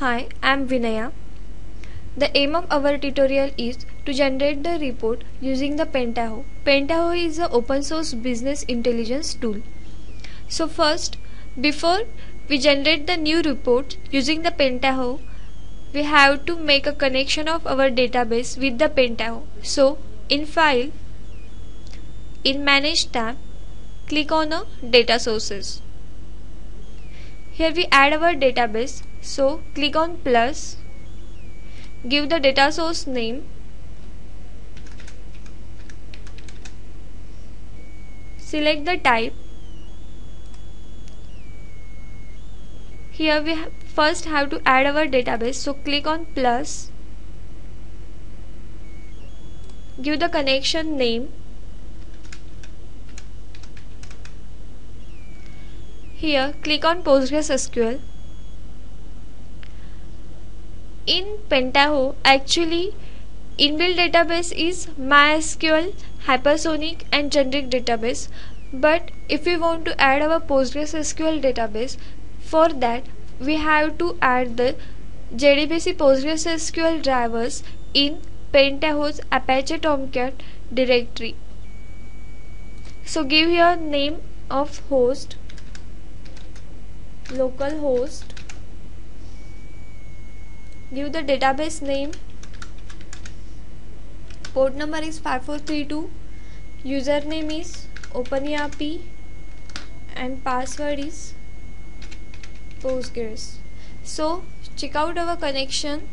Hi, I am Vinaya. The aim of our tutorial is to generate the report using the Pentaho. Pentaho is an open source business intelligence tool. So first, before we generate the new report using the Pentaho, we have to make a connection of our database with the Pentaho. So in File, in Manage tab, click on Data Sources. Here we add our database, so click on plus, give the data source name, select the type. Here we first have to add our database, so click on plus, give the connection name. Here click on PostgreSQL. In Pentaho, actually inbuilt database is MySQL, Hypersonic and generic database, but if we want to add our PostgreSQL database, for that we have to add the JDBC PostgreSQL drivers in Pentaho's Apache Tomcat directory. So give here name of host, localhost, give the database name, port number is 5432, username is OpenERP and password is Postgres. So check out our connection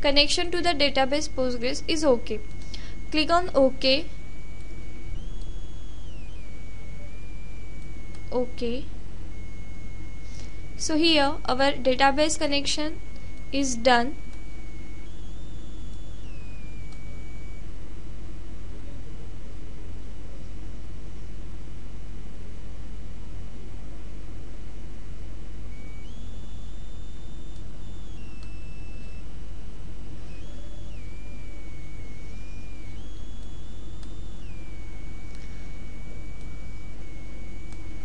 to the database Postgres is OK. Click on OK. So here our database connection is done.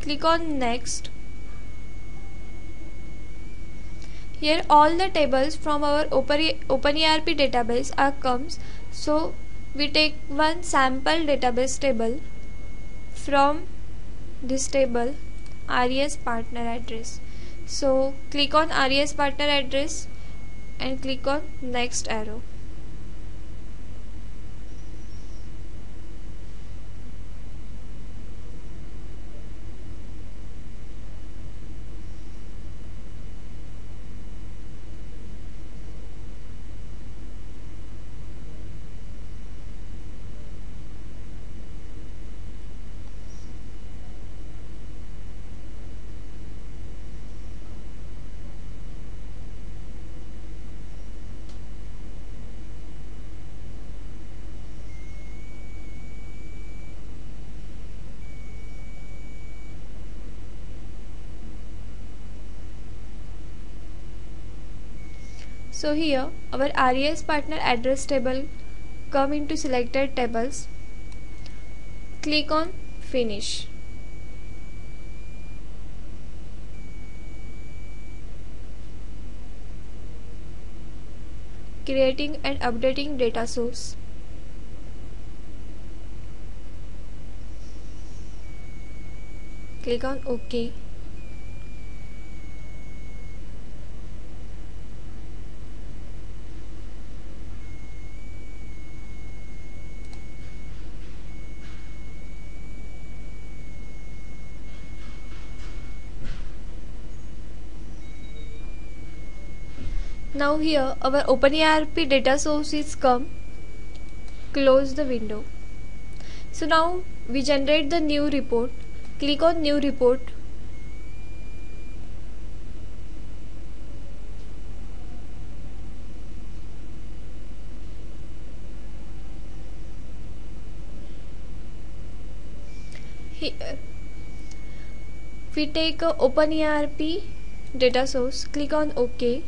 Click on next. Here all the tables from our OpenERP database comes, so we take one sample database table from this table, RES Partner Address. So click on RES Partner Address and click on next arrow. So here our RES Partner Address table come into selected tables. Click on finish. Creating and updating data source. Click on OK. Now here our OpenERP data source is come. Close the window. So now we generate the new report. Click on new report. Here we take a OpenERP data source. Click on OK.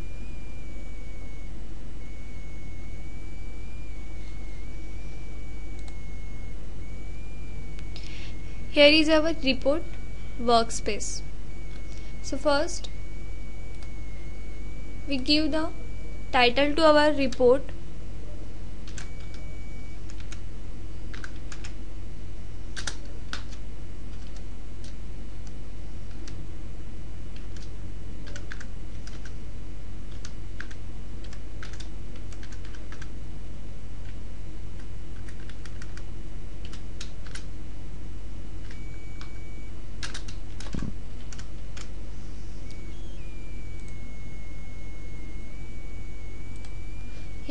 Here is our report workspace. So first we give the title to our report.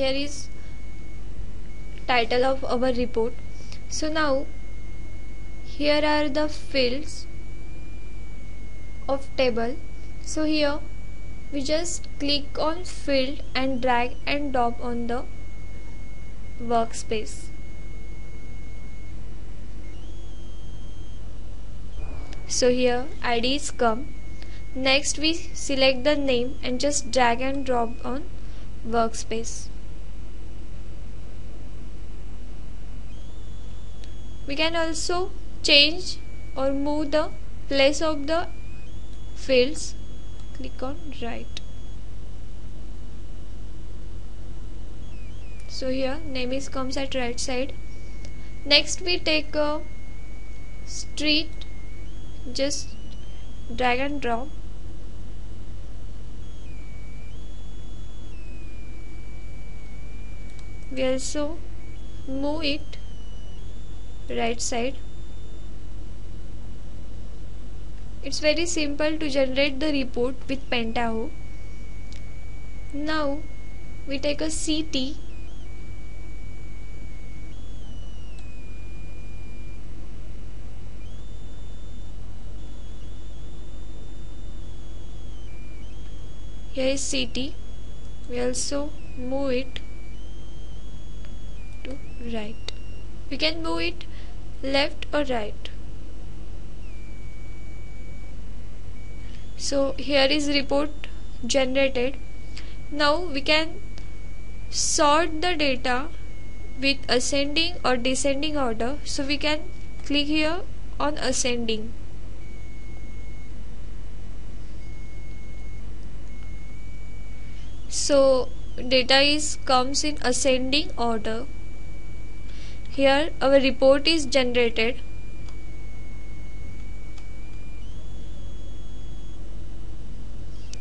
Here is title of our report. So now here are the fields of table. So here we just click on field and drag and drop on the workspace. So here ID is come. Next we select the name and just drag and drop on workspace. We can also change or move the place of the fields. Click on right. So here name is comes at right side. Next we take a street, just drag and drop. We also move it right side. It's very simple to generate the report with Pentaho. Now we take a CT here is CT. We also move it to right. We can move it left or right. So here is report generated. Now we can sort the data with ascending or descending order. So we can click here on ascending. So data is comes in ascending order. Here our report is generated.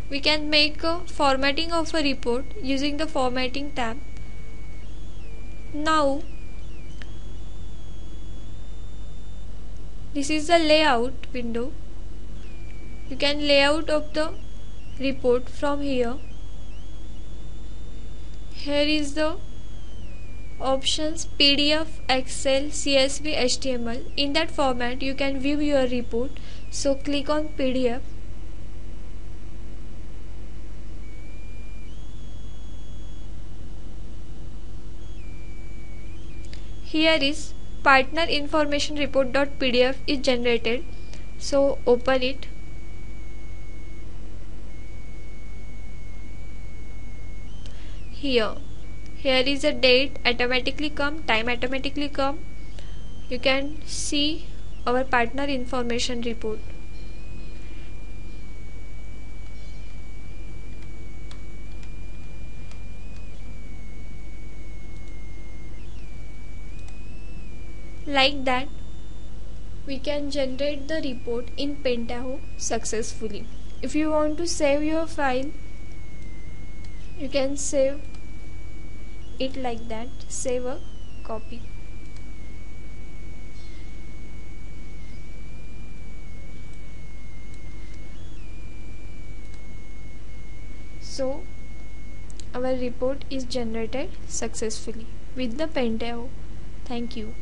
We can make a formatting of a report using the formatting tab. Now this is the layout window. You can layout of the report from here. Here is the options PDF, Excel, CSV, HTML. In that format you can view your report. So click on PDF. Here is partner information report.pdf is generated. So open it. Here is a date automatically come, time automatically come. You can see our partner information report. Like that, we can generate the report in Pentaho successfully. If you want to save your file, you can save it like that. Save a copy. So our report is generated successfully with the Pentaho. Thank you.